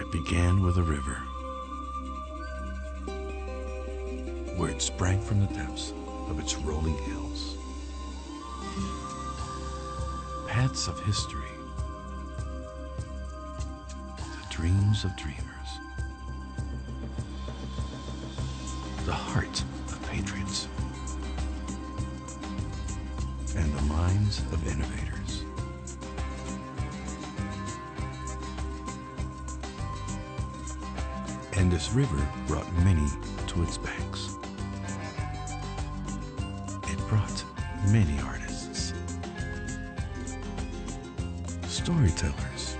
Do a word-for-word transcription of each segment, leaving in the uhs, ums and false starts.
It began with a river, where it sprang from the depths of its rolling hills. Paths of history, the dreams of dreamers, the heart of patriots, and the minds of innovators. And this river brought many to its banks. It brought many artists, storytellers,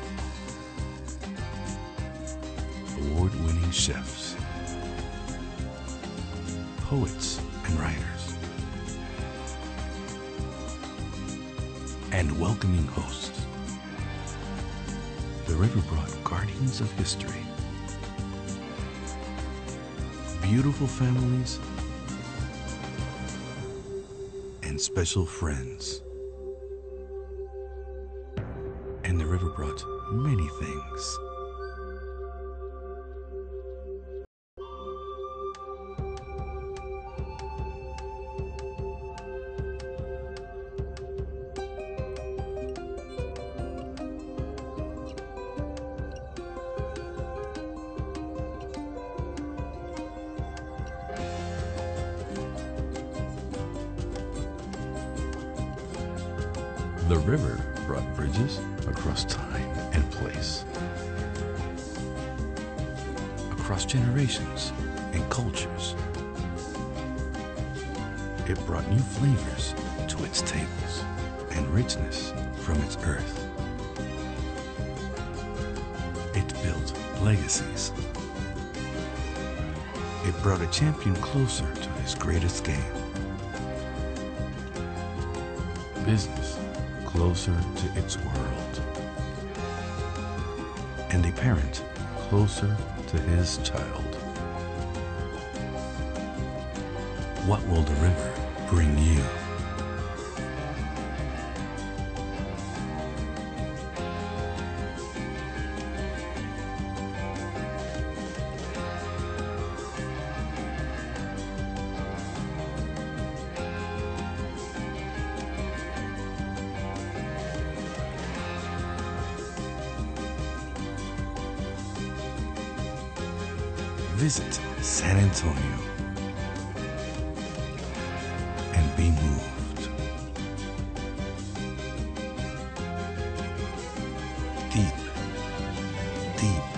award-winning chefs, poets and writers, and welcoming hosts. The river brought guardians of history, beautiful families, and special friends. And the river brought many things. The river brought bridges across time and place, across generations and cultures. It brought new flavors to its tables and richness from its earth. It built legacies. It brought a champion closer to his greatest game. Business closer to its world, and a parent closer to his child. What will the river bring you? Visit San Antonio and be moved. Deep, deep.